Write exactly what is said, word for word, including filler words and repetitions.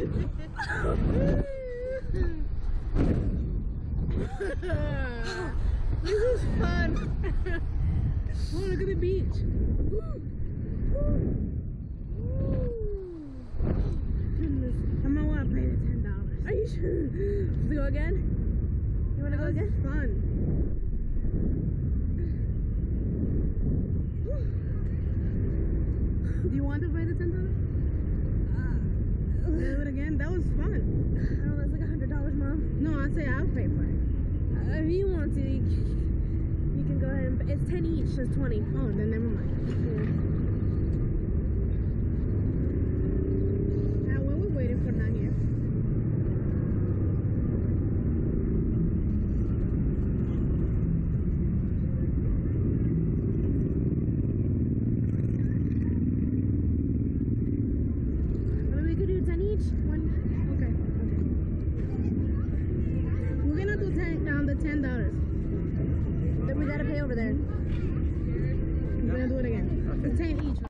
This is fun. Oh, look at the beach. Woo. Woo. Goodness. I'm gonna want to play the ten dollars. Are you sure? Let's go again. You wanna go again? It's fun. Do you want to play the ten dollars? Uh, do it again. That was fun. I don't know. That's like a hundred dollars, Mom. No, I'd say I'll pay for it. Uh, if you want to, you can, you can go ahead. And, it's ten each. It's twenty. Oh, then never mind. Yeah. Now what we're waiting for down here? Then we gotta pay over there. We're gonna do it again. It's ten each.